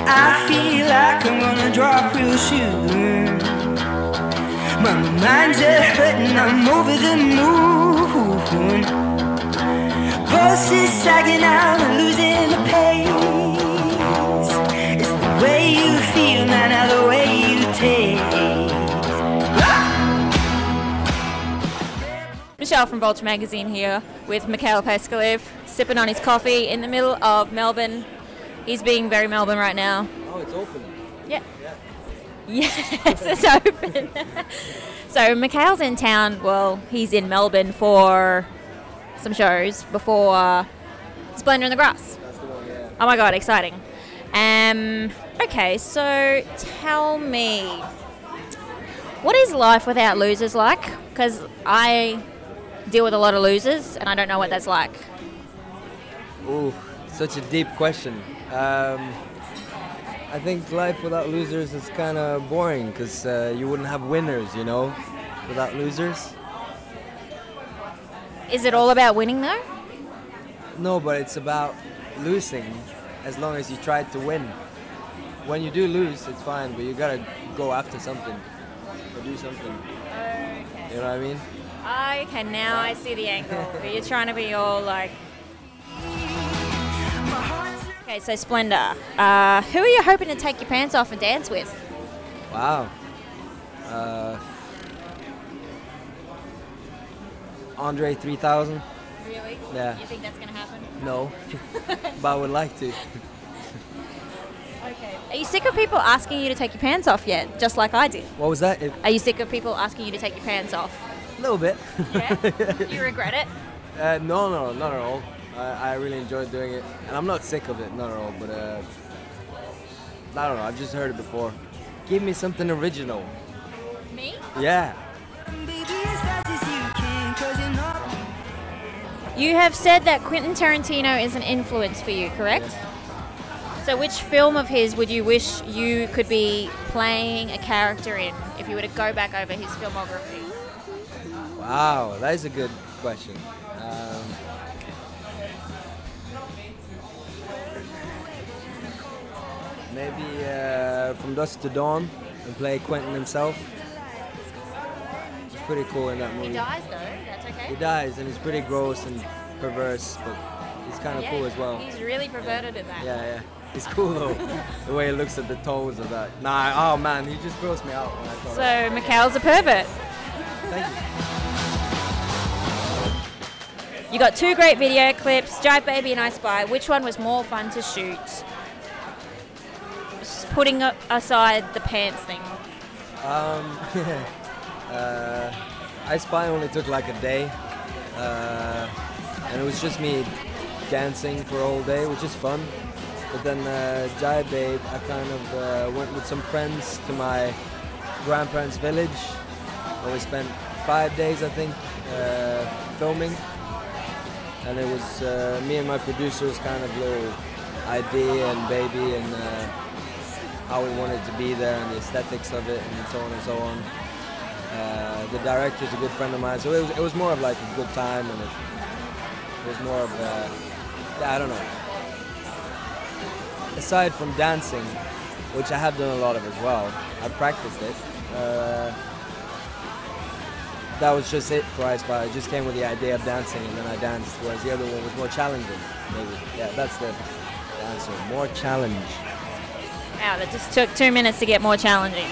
I feel like I'm gonna drop real soon. My mind's a hurting, I'm over the moon. Pulse is sagging out, I'm losing the pace. It's the way you feel, man, not the way you taste. Michelle from Vulture Magazine here with Mikhael Paskalev, sipping on his coffee in the middle of Melbourne. He's being very Melbourne right now. Oh, it's open. Yeah. Yes, it's open. So Mikhael's in town, well, he's in Melbourne for some shows before Splendour in the Grass. That's the one, yeah. Oh my God, exciting. Okay, so tell me, what is life without losers like? Because I deal with a lot of losers and I don't know what that's like. Ooh, such a deep question. I think life without losers is kind of boring because you wouldn't have winners, you know, without losers. Is it all about winning though? No, but it's about losing as long as you try to win. When you do lose, it's fine, but you gotta go after something or do something. Okay. You know what I mean? Okay, now I see the angle. But you're trying to be all like... Okay, so Splendour, who are you hoping to take your pants off and dance with? Wow. Andre 3000. Really? Yeah. You think that's going to happen? No, but I would like to. Okay. Are you sick of people asking you to take your pants off yet, just like I did? What was that? Are you sick of people asking you to take your pants off? A little bit. Yeah? You regret it? No, not at all. I really enjoyed doing it, and I'm not sick of it, not at all, but I don't know, I've just heard it before. Give me something original. Me? Yeah. You have said that Quentin Tarantino is an influence for you, correct? Yeah. So which film of his would you wish you could be playing a character in, if you were to go back over his filmography? Wow, that is a good question. Maybe From Dusk to Dawn and play Quentin himself. It's pretty cool in that movie. He dies though, that's okay. He dies and he's pretty gross and perverse, but he's kind of cool as well. He's really perverted at that. Yeah, yeah. It's cool though, the way he looks at the toes of that. Nah, oh man, he just grossed me out when I saw that. So Mikhael's a pervert. Thank you. You got two great video clips, Jive Baby and I Spy. Which one was more fun to shoot? Putting aside the pants thing. I Spy only took like a day, and it was just me dancing for a whole day, which is fun. But then Jive Babe, I kind of went with some friends to my grandparents' village, where we spent 5 days, I think, filming. And it was me and my producer's kind of little idea and baby and how we wanted to be there and the aesthetics of it and so on and so on. The director's a good friend of mine, so it was more of like a good time and it was more of I don't know. Aside from dancing, which I have done a lot of as well, I practiced it. That was just it for I Spy. I just came with the idea of dancing and then I danced, whereas the other one was more challenging, maybe. Yeah, that's the answer, more challenge. Wow, that just took 2 minutes to get more challenging.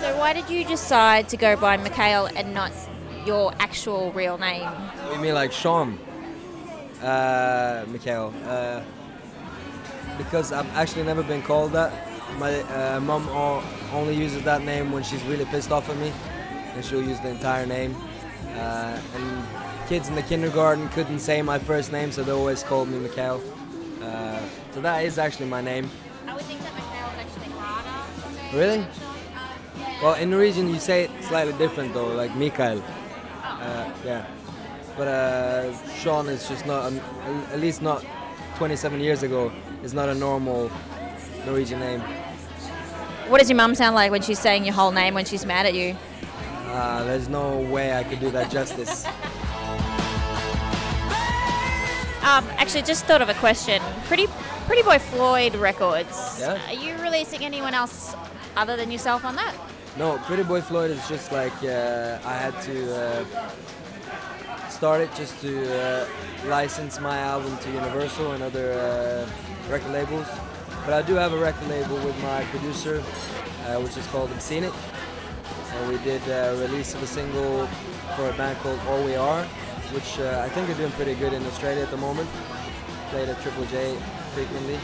So why did you decide to go by Mikhael and not your actual real name? You mean like Sean? Mikhael. Because I've actually never been called that. My mum only uses that name when she's really pissed off at me. And she'll use the entire name. And kids in the kindergarten couldn't say my first name, so they always called me Mikhael. So that is actually my name. I would think that Mikhael is actually harder. Really? Yeah. Well, in Norwegian you say it slightly different though, like Mikhael. Oh. Yeah. But Sean is just not, at least not 27 years ago, is not a normal Norwegian name. What does your mum sound like when she's saying your whole name when she's mad at you? There's no way I could do that justice. Actually, just thought of a question. Pretty Boy Floyd Records. Yeah. Are you releasing anyone else other than yourself on that? No, Pretty Boy Floyd is just like I had to start it just to license my album to Universal and other record labels. But I do have a record label with my producer, which is called Obscenic. And we did a release of a single for a band called All We Are, which I think are doing pretty good in Australia at the moment. Played at Triple J frequently.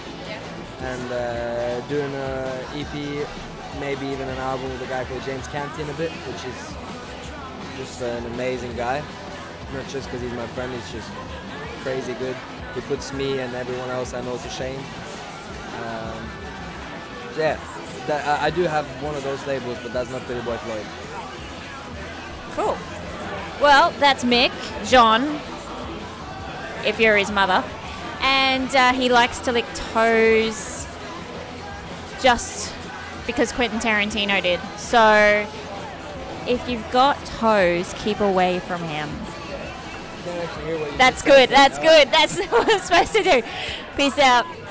And doing an EP, maybe even an album with a guy called James Canty in a bit, which is just an amazing guy. Not just because he's my friend, he's just crazy good. He puts me and everyone else I know to shame. Yeah, I do have one of those labels, but that's not Pretty Boy Floyd. Cool. Well, that's Mick, John, if you're his mother. And he likes to lick toes just because Quentin Tarantino did. So if you've got toes, keep away from him. That's good, that's good. That's what I'm supposed to do. Peace out.